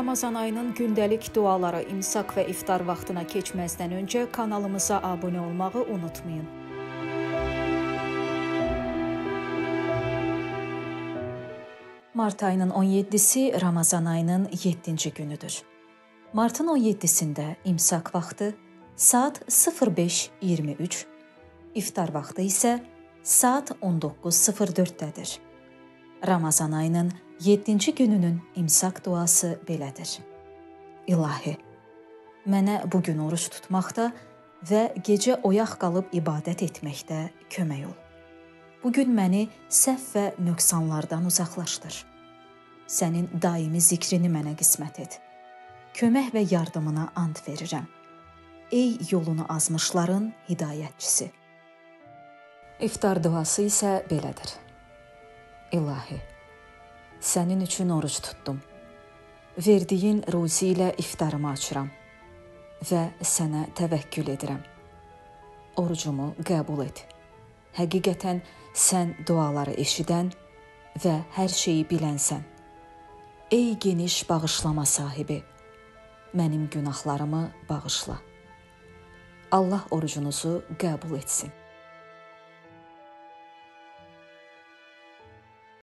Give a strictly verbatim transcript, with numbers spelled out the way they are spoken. Ramazan ayının gündelik duaları imsak və iftar vaxtına keçməzdən öncə kanalımıza abunə olmağı unutmayın. Mart ayının on yeddisi Ramazan ayının yeddinci günüdür. Martın on yeddisində imsak vaxtı saat sıfır beş iyirmi üç, iftar vaxtı isə saat on doqquz sıfır dörddədir. Ramazan ayının yeddinci gününün imsak duası belədir. İlahi, mənə bugün oruç tutmaqda və gecə oyaq qalıb ibadət etməkdə kömək ol. Bugün məni səhv və nöqsanlardan uzaqlaşdır. Sənin daimi zikrini mənə qismət et. Kömək və yardımına and verirəm. Ey yolunu azmışların hidayətçisi. İftar duası isə belədir. İlahi, sənin üçün oruç tutdum. Verdiyin ruzi ilə iftarımı açıram və sənə təvəkkül edirəm. Orucumu qəbul et. Həqiqətən sən duaları eşidən və hər şeyi bilənsən. Ey geniş bağışlama sahibi, mənim günahlarımı bağışla. Allah orucunuzu qəbul etsin.